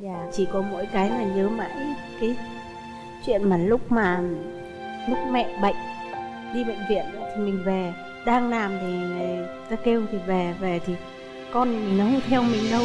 Dạ. Chỉ có mỗi cái là nhớ mãi cái chuyện mà lúc mẹ bệnh đi bệnh viện thì mình về, đang làm thì ta kêu thì về thì con mình nó không theo mình đâu.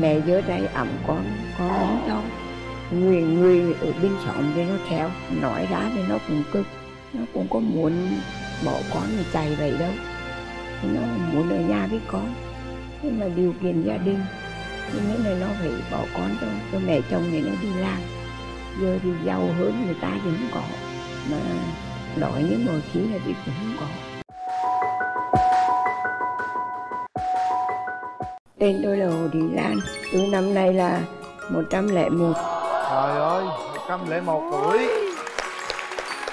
Mẹ dưới đây ẩm có ấm đâu, người ở bên sống thì nó theo, nói ra thì nó cũng cực, nó cũng có muốn bỏ con thì chạy vậy đâu, thì nó muốn ở nhà với con, nhưng mà điều kiện gia đình thì nên là nó phải bỏ con thôi. Cho mẹ chồng thì nó đi làm, giờ thì giàu hơn người ta thì không có, mà đói như mọi khi là thì cũng không có. Tên tôi là Hồ Thị Lan, tôi năm nay là 101. Trời ơi, 101 tuổi.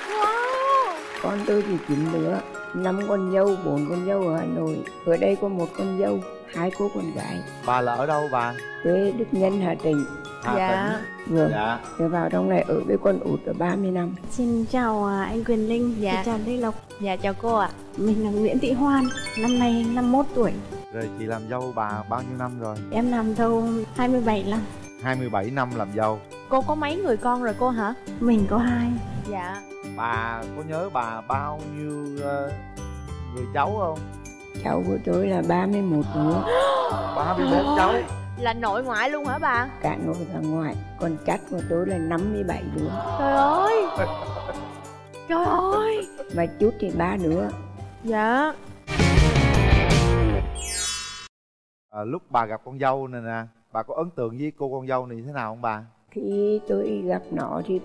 Wow. Con tôi thì 9 đứa, 5 con dâu, 4 con dâu ở Hà Nội. Ở đây có 1 con dâu, 2 cô con gái. Bà là ở đâu bà? Quê Đức Nhân, Hà Tĩnh. Hà Tĩnh. Vâng. Dạ. Tôi vào trong này ở với con út ở 30 năm. Xin chào anh Quyền Linh. Dạ. Xin chào Lê Lộc. Dạ chào cô ạ. Mình là Nguyễn Thị Hoan, năm nay 51 tuổi. Rồi chị làm dâu bà bao nhiêu năm rồi? Em làm dâu 27 năm. 27 năm làm dâu. Cô có mấy người con rồi cô hả? Mình có 2. Dạ. Bà có nhớ bà bao nhiêu người cháu không? Cháu của tôi là 31 đứa. 34 cháu. Là nội ngoại luôn hả bà? Cả nội cả ngoại. Còn chắc của tôi là 57 đứa. Trời ơi. Trời ơi. Mà chút thì 3 đứa. Dạ. Lúc bà gặp con dâu này nè, bà có ấn tượng với cô con dâu này như thế nào không bà? Khi tôi gặp nó thì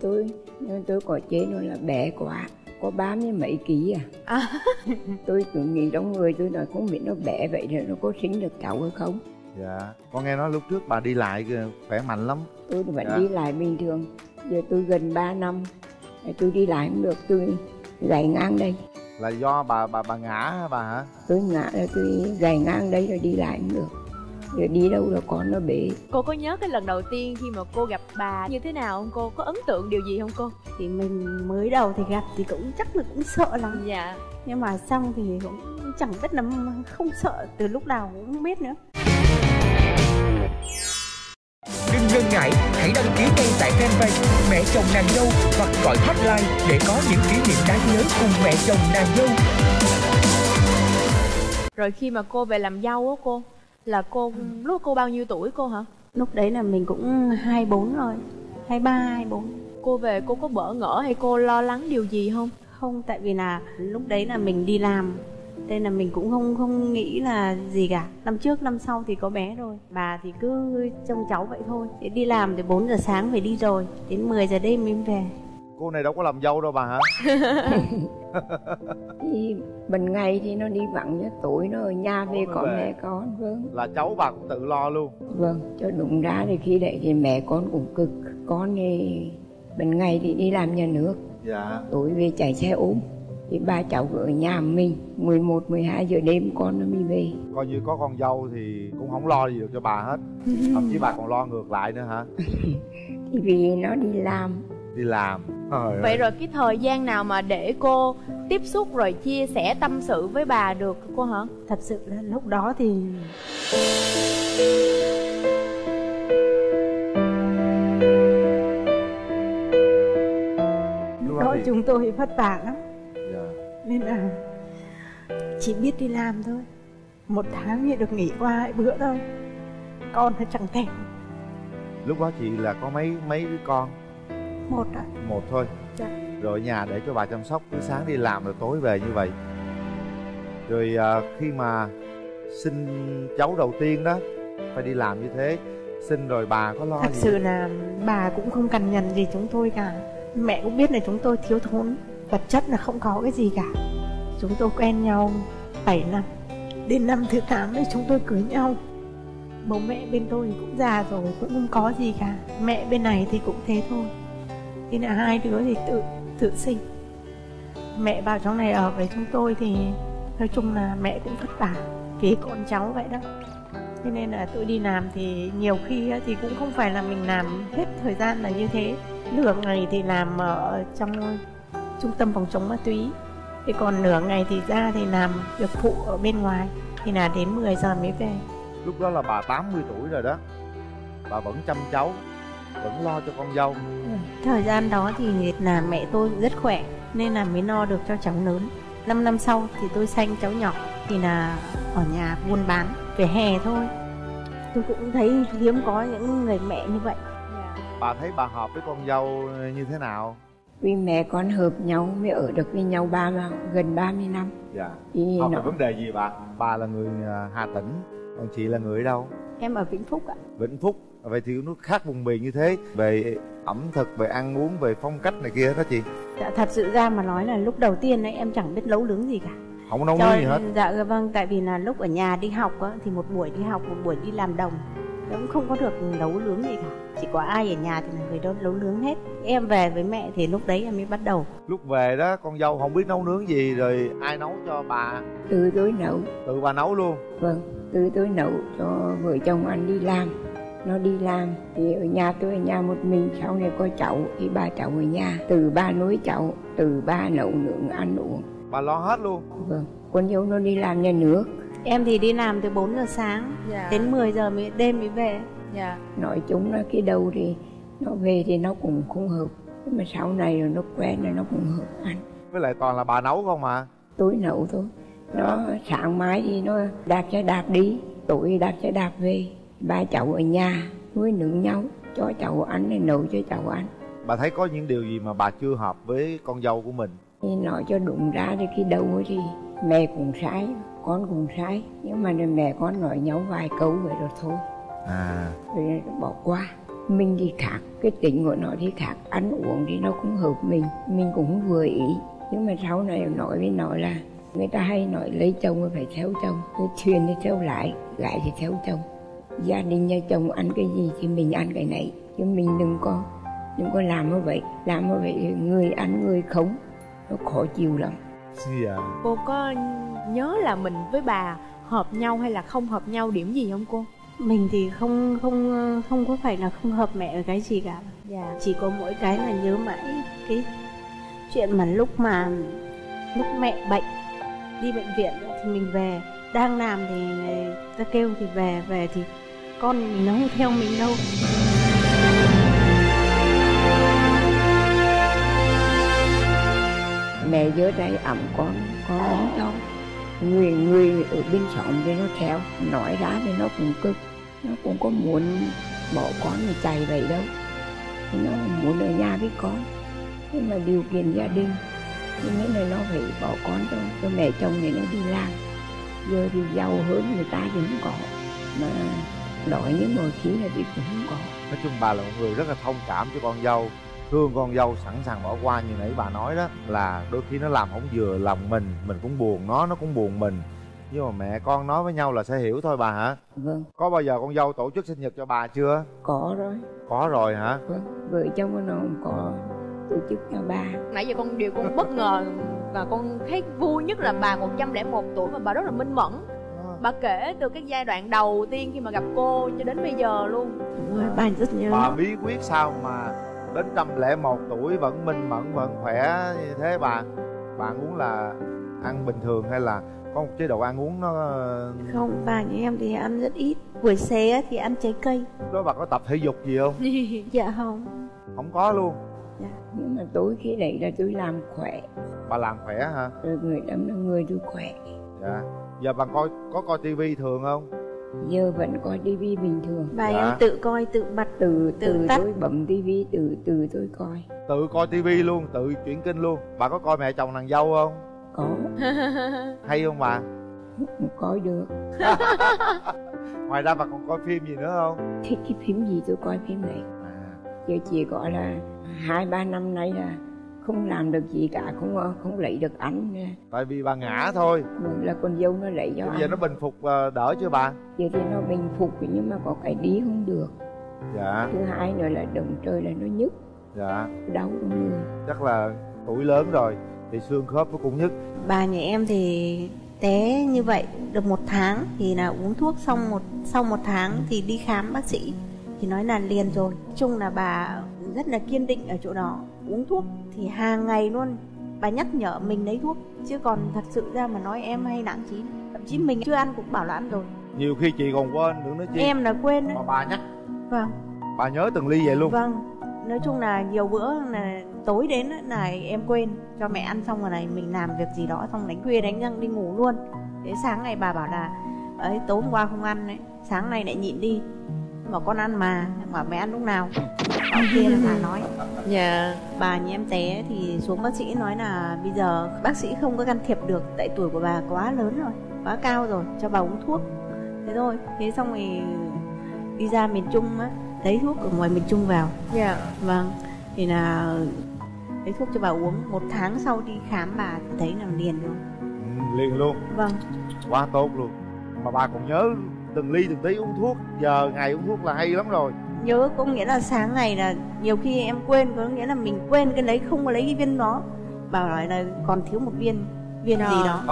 tôi có chế nó là bé quá, có 30 mấy ký à. Tôi cứ nghĩ trong người tôi nói không biết nó bé vậy thì nó có sinh được cháu hay không. Dạ. Con nghe nói lúc trước bà đi lại khỏe mạnh lắm. Tôi vẫn đi lại bình thường. Giờ tôi gần 3 năm tôi đi lại không được, tôi gãy ngang đây. Là do bà ngã hả bà hả? Tôi ngã là tôi gầy ngang đây rồi đi lại cũng được. Rồi đi đâu là con nó bị. Cô có nhớ cái lần đầu tiên khi mà cô gặp bà như thế nào không cô? Có ấn tượng điều gì không cô? Thì mình mới đầu thì gặp thì cũng chắc là cũng sợ lắm. Dạ. Nhưng mà xong thì cũng chẳng biết là không sợ, từ lúc nào cũng không biết nữa. Đừng ngần ngại, hãy đăng ký ngay tại fanpage Mẹ chồng nàng dâu hoặc gọi hotline để có những kỷ niệm đáng nhớ cùng mẹ chồng nàng dâu. Rồi khi mà cô về làm dâu á cô, là cô lúc cô bao nhiêu tuổi cô hả? Lúc đấy là mình cũng 24 rồi, 23, 24. Cô về cô có bỡ ngỡ hay cô lo lắng điều gì không? Không, tại vì là lúc đấy là mình đi làm. Nên là mình cũng không nghĩ là gì cả. Năm trước năm sau thì có bé rồi. Bà thì cứ trông cháu vậy thôi. Đi làm thì 4 giờ sáng phải đi rồi, đến 10 giờ đêm mới về. Cô này đâu có làm dâu đâu bà hả? Thì bình ngày thì nó đi vặn nhá, tối nó ở nhà về có mẹ con. Vâng. Là cháu bà cũng tự lo luôn. Vâng, cho đúng ra thì khi đấy thì mẹ con cũng cực. Con thì bình ngày thì đi làm nhà nước. Dạ. Tối về chạy xe ôm. Thì ba cháu ở nhà mình 11, 12 giờ đêm con nó mới về. Coi như có con dâu thì cũng không lo gì được cho bà hết. Thậm chí bà còn lo ngược lại nữa hả? Thì vì nó đi làm. Đi làm. Trời vậy ơi. Rồi cái thời gian nào mà để cô tiếp xúc rồi chia sẻ tâm sự với bà được cô hả? Thật sự là lúc đó thì lúc đó chúng tôi vất vả lắm. Nên là chỉ biết đi làm thôi. 1 tháng thì được nghỉ qua 2 bữa thôi. Con nó chẳng thèm. Lúc đó chị là có mấy đứa con? 1 ạ. 1 thôi. Dạ. Rồi nhà để cho bà chăm sóc, cứ sáng đi làm rồi tối về như vậy. Rồi khi mà sinh cháu đầu tiên đó, phải đi làm như thế. Sinh rồi bà có lo gì? Thật sự là bà cũng không cằn nhằn gì chúng tôi cả. Mẹ cũng biết là chúng tôi thiếu thốn, vật chất là không có cái gì cả. Chúng tôi quen nhau 7 năm. Đến năm thứ 8 thì chúng tôi cưới nhau. Bố mẹ bên tôi cũng già rồi, cũng không có gì cả. Mẹ bên này thì cũng thế thôi. Thế là 2 đứa thì tự sinh. Mẹ vào trong này ở với chúng tôi thì nói chung là mẹ cũng vất vả vì con cháu vậy đó. Thế nên là tôi đi làm thì nhiều khi thì cũng không phải là mình làm hết thời gian là như thế. Nửa ngày thì làm ở trong trung tâm phòng chống ma túy, Thì còn nửa ngày thì ra thì làm việc phụ ở bên ngoài, thì là đến 10 giờ mới về. Lúc đó là bà 80 tuổi rồi đó, bà vẫn chăm cháu, vẫn lo cho con dâu. Thời gian đó thì là mẹ tôi rất khỏe nên là mới lo được cho cháu lớn. 5 năm sau thì tôi sanh cháu nhỏ, thì là ở nhà buôn bán về hè thôi. Tôi cũng thấy hiếm có những người mẹ như vậy. Bà thấy bà hợp với con dâu như thế nào? Vì mẹ con hợp nhau mới ở được với nhau gần 30 năm. Dạ. Hợp về vấn đề gì bà? Bà là người Hà Tĩnh, còn chị là người ở đâu? Em ở Vĩnh Phúc ạ. Vĩnh Phúc. Vậy thì nó khác vùng miền như thế, về ẩm thực, về ăn uống, về phong cách này kia đó chị. Dạ, thật sự ra mà nói là lúc đầu tiên ấy, em chẳng biết nấu nướng gì cả. Không nấu nướng gì hết. Dạ vâng, tại vì là lúc ở nhà đi học á, thì một buổi đi học, một buổi đi làm đồng, cũng không có được nấu nướng gì cả. Chỉ có ai ở nhà thì là người đó nấu nướng hết. Em về với mẹ thì lúc đấy em mới bắt đầu. Lúc về đó con dâu không biết nấu nướng gì, rồi ai nấu cho bà? Tự tôi nấu. Tự bà nấu luôn? Vâng, tự tôi nấu cho vợ chồng anh đi làm. Nó đi làm thì ở nhà, tôi ở nhà một mình. Sau này có cháu thì ba cháu ở nhà, từ ba nuôi cháu, từ ba nấu nướng ăn uống. Bà lo hết luôn? Vâng, con dâu nó đi làm nhà nước. Em thì đi làm từ 4 giờ sáng đến 10 giờ đêm mới về. Nói chung là cái đầu thì nó về thì nó cũng không hợp, nhưng mà sau này rồi nó quen rồi nó cũng hợp ăn. Với lại toàn là bà nấu không mà? Tôi nấu thôi. Nó sáng mai thì nó đạp xe đạp đi, tối đạp xe đạp về. Ba cháu ở nhà nuôi nấng nhau, cho cháu ăn này nấu cho cháu ăn. Bà thấy có những điều gì mà bà chưa hợp với con dâu của mình? Nói cho đụng ra thì cái đầu thì mẹ cũng sai, con cũng sai, nhưng mà mẹ con nói nhau vài câu vậy rồi thôi. Rồi bỏ qua. Mình thì khác, cái tính của nó thì khác, ăn uống thì nó cũng hợp mình cũng không vừa ý. Nhưng mà sau này nói với nó là người ta hay nói lấy chồng phải theo chồng, cái thuyền thì theo lại, gái thì theo chồng. Gia đình nhà chồng ăn cái gì thì mình ăn cái này, chứ mình đừng có làm như vậy. Làm như vậy người ăn người không, nó khó chịu lắm. Cô có nhớ là mình với bà hợp nhau hay là không hợp nhau điểm gì không cô? Mình thì không có phải là không hợp mẹ ở cái gì cả. Chỉ có mỗi cái là nhớ mãi cái chuyện mà lúc mẹ bệnh đi bệnh viện thì mình về. Đang làm thì người ta kêu thì về thì con mình nó không theo mình đâu. Mẹ dưới đây ẩm con ấm đâu. Người ở bên trọng thì nó theo, nói ra thì nó cũng cực. Nó cũng có muốn bỏ con thì chạy vậy đâu. Nó muốn ở nhà với con. Nhưng mà điều kiện gia đình, cho nên là nó phải bỏ con cho mẹ chồng thì nó đi làm. Giờ thì giàu hơn người ta thì cũng có, mà đói như mọi khi là thì cũng không có. Nói chung bà là một người rất là thông cảm cho con dâu, thương con dâu, sẵn sàng bỏ qua. Như nãy bà nói đó, là đôi khi nó làm không vừa lòng mình cũng buồn nó cũng buồn mình. Nhưng mà mẹ con nói với nhau là sẽ hiểu thôi bà hả? Vâng. Có bao giờ con dâu tổ chức sinh nhật cho bà chưa? Có rồi. Có rồi hả? Vâng, vợ chồng nó không có tổ chức cho bà. Nãy giờ con bất ngờ. Và con thấy vui nhất là bà 101 tuổi mà bà rất là minh mẫn. Bà kể từ cái giai đoạn đầu tiên khi mà gặp cô cho đến bây giờ luôn. Đúng rồi, bà rất nhớ. Bà bí quyết sao mà đến 101 tuổi vẫn minh mẫn, vẫn khỏe như thế bà? Bà muốn là ăn bình thường hay là có một chế độ ăn uống nó... Không, bà như em thì ăn rất ít. Buổi xế thì ăn trái cây. Đó bà có tập thể dục gì không? Dạ không. Không có luôn? Dạ. Nhưng mà tối khi đấy là tôi làm khỏe. Bà làm khỏe hả? Người đâm là người tôi khỏe. Dạ. Giờ bà có coi tivi thường không? Giờ vẫn coi tivi bình thường. Bà em tự coi, tự bật, tự tắt. Tôi bấm tivi, từ tôi coi. Tự coi tivi luôn, tự chuyển kênh luôn. Bà có coi Mẹ Chồng Nàng Dâu không? Có. Hay không bà? Không coi được. Ngoài ra bà còn coi phim gì nữa không? Thích cái phim gì tôi coi phim này. Giờ chỉ gọi là 2-3 năm nay là không làm được gì cả, không lấy được ảnh. Tại vì bà ngã thôi. Là con dâu nó lấy do. Bây giờ nó bình phục đỡ chưa bà? Giờ thì nó bình phục nhưng mà có cái đi không được. Dạ. Thứ hai nữa là đụng trời là nó nhức. Dạ. Đau người. Chắc là tuổi lớn rồi thì xương khớp nó cũng nhức. Bà nhà em thì té như vậy được 1 tháng thì là uống thuốc xong sau một tháng thì đi khám bác sĩ thì nói là liền rồi. Nói chung là bà rất là kiên định ở chỗ đó. Uống thuốc thì hàng ngày luôn, Bà nhắc nhở mình lấy thuốc, chứ còn thật sự ra mà nói em hay nản chí. Thậm chí mình chưa ăn cũng bảo là ăn rồi. Nhiều khi chị còn quên nữa nói chị. Em là quên đấy. Mà bà nhắc. Vâng. Bà nhớ từng ly vậy luôn. Vâng. Nói chung là nhiều bữa là tối đến là em quên cho mẹ ăn xong rồi này mình làm việc gì đó xong đánh khuya đánh răng đi ngủ luôn. Thế sáng ngày bà bảo là ấy tối hôm qua không ăn đấy, sáng nay lại nhịn đi. Mà con ăn mà mẹ ăn lúc nào. Ở kia là bà nói. Dạ. Bà như em té thì xuống bác sĩ nói là bây giờ bác sĩ không có can thiệp được, tại tuổi của bà quá lớn rồi, quá cao rồi, cho bà uống thuốc. Thế thôi. Thế xong thì đi ra miền Trung á, lấy thuốc ở ngoài miền Trung vào. Dạ. Vâng. Thì là lấy thuốc cho bà uống, một tháng sau đi khám bà thấy là liền luôn. Ừ, liền luôn. Vâng. Quá tốt luôn. Mà bà còn nhớ từng ly từng tí uống thuốc, giờ ngày uống thuốc là hay lắm rồi. Nhớ có nghĩa là sáng ngày là nhiều khi em quên, có nghĩa là mình quên cái đấy, không có lấy cái viên đó. Bà nói là còn thiếu một viên gì đó.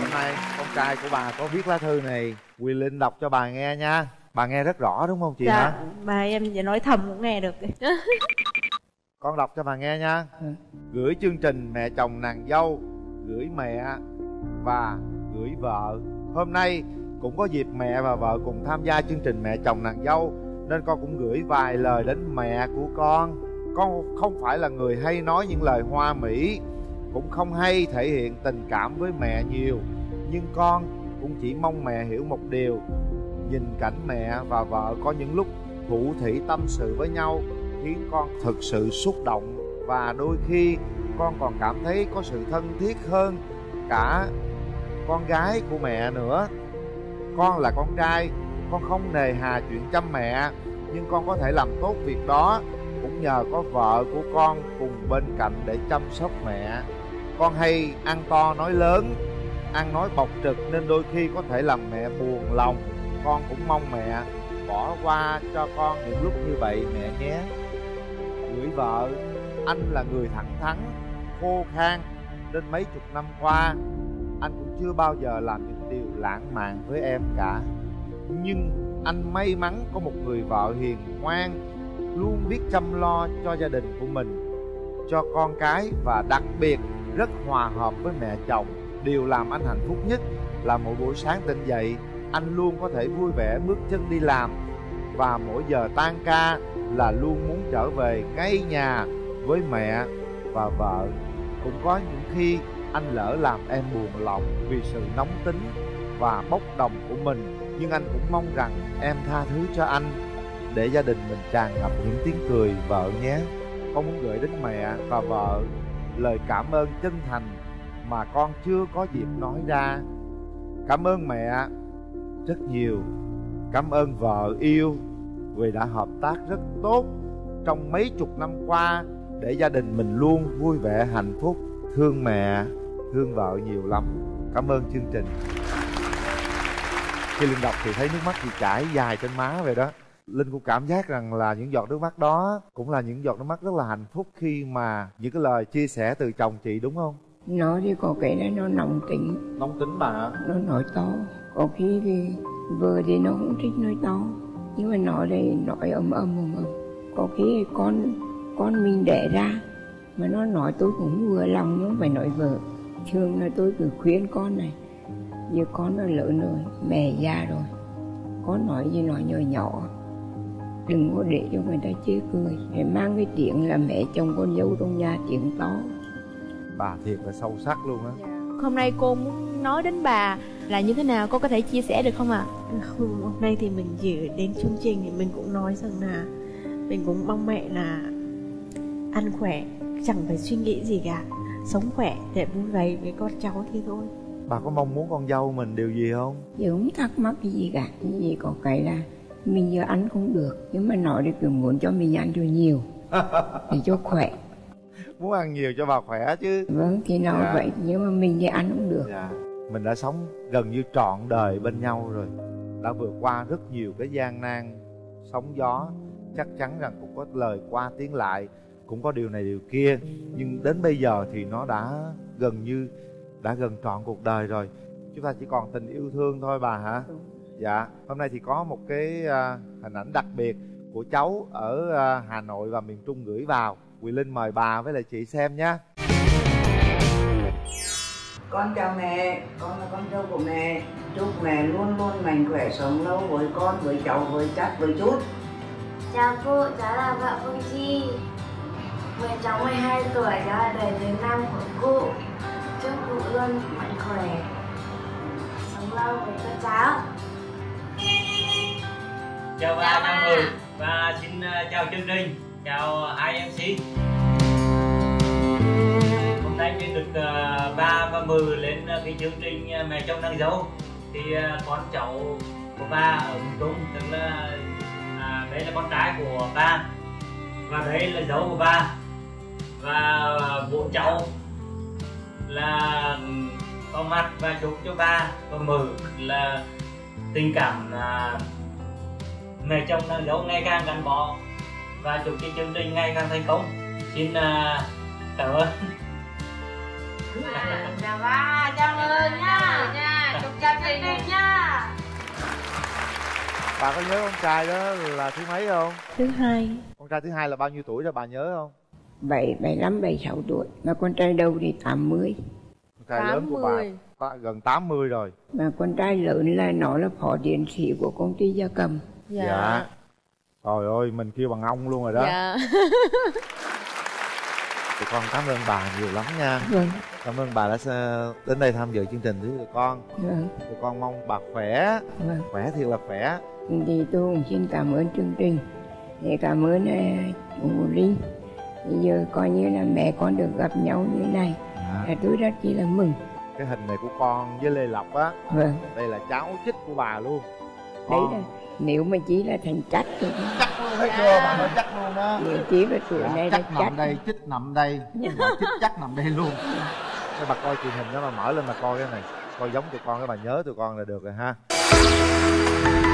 Hôm nay con trai của bà có viết lá thư này, Quyền Linh đọc cho bà nghe nha. Bà nghe rất rõ đúng không chị dạ, hả? Bà em nói thầm cũng nghe được. Con đọc cho bà nghe nha. Gửi chương trình Mẹ Chồng Nàng Dâu, gửi mẹ và gửi vợ. Hôm nay cũng có dịp mẹ và vợ cùng tham gia chương trình Mẹ Chồng Nàng Dâu, nên con cũng gửi vài lời đến mẹ của con. Con không phải là người hay nói những lời hoa mỹ, cũng không hay thể hiện tình cảm với mẹ nhiều, nhưng con cũng chỉ mong mẹ hiểu một điều. Nhìn cảnh mẹ và vợ có những lúc thủ thỉ tâm sự với nhau khiến con thực sự xúc động, và đôi khi con còn cảm thấy có sự thân thiết hơn cả con gái của mẹ nữa. Con là con trai, con không nề hà chuyện chăm mẹ, nhưng con có thể làm tốt việc đó cũng nhờ có vợ của con cùng bên cạnh để chăm sóc mẹ. Con hay ăn to nói lớn, ăn nói bộc trực nên đôi khi có thể làm mẹ buồn lòng. Con cũng mong mẹ bỏ qua cho con những lúc như vậy mẹ nhé. Gửi vợ, anh là người thẳng thắn, khô khan, nên mấy chục năm qua anh cũng chưa bao giờ làm những điều lãng mạn với em cả. Nhưng anh may mắn có một người vợ hiền ngoan, luôn biết chăm lo cho gia đình của mình, cho con cái, và đặc biệt rất hòa hợp với mẹ chồng. Điều làm anh hạnh phúc nhất là mỗi buổi sáng tỉnh dậy, anh luôn có thể vui vẻ bước chân đi làm, và mỗi giờ tan ca là luôn muốn trở về ngay nhà với mẹ và vợ. Cũng có những khi anh lỡ làm em buồn lòng vì sự nóng tính và bốc đồng của mình, nhưng anh cũng mong rằng em tha thứ cho anh để gia đình mình tràn ngập những tiếng cười vợ nhé. Con muốn gửi đến mẹ và vợ lời cảm ơn chân thành mà con chưa có dịp nói ra. Cảm ơn mẹ rất nhiều, cảm ơn vợ yêu vì đã hợp tác rất tốt trong mấy chục năm qua để gia đình mình luôn vui vẻ hạnh phúc. Thương mẹ, thương vợ nhiều lắm. Cảm ơn chương trình. Khi Linh đọc thì thấy nước mắt chị chảy dài trên má vậy đó. Linh cũng cảm giác rằng là những giọt nước mắt đó cũng là những giọt nước mắt rất là hạnh phúc khi mà những cái lời chia sẻ từ chồng chị đúng không? Nó thì có cái đấy nó nóng tính. Nóng tính bà hả? Nó nói to. Có khi thì vợ thì nó cũng thích nói to, nhưng mà nó đây nói ầm ầm. Có khi con mình đẻ ra mà nó nói tôi cũng vừa lòng, nhưng phải nói vợ. Thường là tôi cứ khuyên con này, giờ con nó lớn rồi, mẹ già rồi, con nói gì nói nhỏ, đừng có để cho người ta chê cười. Phải mang cái tiếng là mẹ chồng con dâu trong nhà tiếng to. Bà thiệt là sâu sắc luôn á. Hôm nay cô muốn nói đến bà là như thế nào, cô có thể chia sẻ được không ạ? Hôm nay thì mình chỉ đến chương trình thì mình cũng nói rằng là mình cũng mong mẹ là ăn khỏe, chẳng phải suy nghĩ gì cả, sống khỏe để vui vẻ với con cháu thì thôi. Bà có mong muốn con dâu mình điều gì không? Giờ không thắc mắc cái gì cả. Cái gì có cái là mình giờ ăn không được, nhưng mà nói thì cứ muốn cho mình ăn cho nhiều để cho khỏe. Muốn ăn nhiều cho bà khỏe chứ. Vâng thì nói dạ. Vậy nhưng mà mình thì ăn không được dạ. Mình đã sống gần như trọn đời bên nhau rồi, đã vượt qua rất nhiều cái gian nan sóng gió. Chắc chắn rằng cũng có lời qua tiếng lại, cũng có điều này điều kia, nhưng đến bây giờ thì nó đã gần như đã gần trọn cuộc đời rồi. Chúng ta chỉ còn tình yêu thương thôi bà hả? Đúng. Dạ. Hôm nay thì có một cái hình ảnh đặc biệt của cháu ở Hà Nội và miền Trung gửi vào. Quyền Linh mời bà với lại chị xem nhé. Con chào mẹ, con là con dâu của mẹ. Chúc mẹ luôn luôn mạnh khỏe, sống lâu với con, với cháu, với chắc, với chút. Chào cô, cháu là vợ Phương Chi. Mẹ cháu 12 tuổi, cháu là đời thứ 5 của cụ. Chúc cụ luôn mạnh khỏe, sống lâu với các cháu. Chào ba năm người và xin chào chương trình, chào hai MC. Hôm nay mình được ba và mười lên cái chương trình Mẹ chồng nàng dâu. Thì con cháu của ba ở vùng Trung, tức là đấy là con trai của ba và đấy là dâu của ba, và bốn cháu là con mặt và chúc cho ba và mười là tình cảm mẹ chồng nàng dâu ngày càng gắn bó và chúc cái chương trình ngày càng thành công. Xin cảm ơn. Chào ba, chào mừng nha, chúc chương trình nha. Bà có nhớ con trai đó là thứ mấy không? Thứ hai. Con trai thứ hai là bao nhiêu tuổi rồi bà nhớ không? 75, 76 tuổi. Mà con trai đầu thì 80. Con trai lớn của bà gần 80 rồi. Mà con trai lớn là nó là phó điện sĩ của công ty Gia Cầm. Dạ. Trời ơi, mình kêu bằng ông luôn rồi đó. Dạ. Tụi con cảm ơn bà nhiều lắm nha. Vâng. Cảm ơn bà đã đến đây tham dự chương trình với tụi con. Vâng. Tụi con mong bà khỏe. Vâng. Khỏe thiệt là khỏe. Thì tôi xin cảm ơn chương trình, cảm ơn chú Hồ Linh. Bây giờ coi như là mẹ con được gặp nhau như thế này là tôi rất chỉ là mừng. Cái hình này của con với Lê Lộc á. Vâng. Đây là cháu chích của bà luôn. Đấy là nếu mà chỉ là thành trách thôi. Chắc luôn thấy chưa, bà nói chắc luôn đó. Nếu chỉ là tuổi này chắc nằm đây, chích nằm đây, nhưng mà chích chắc nằm đây luôn. Cái bà coi truyền hình đó mà mở lên mà coi cái này, coi giống tụi con cái bà nhớ tụi con là được rồi ha.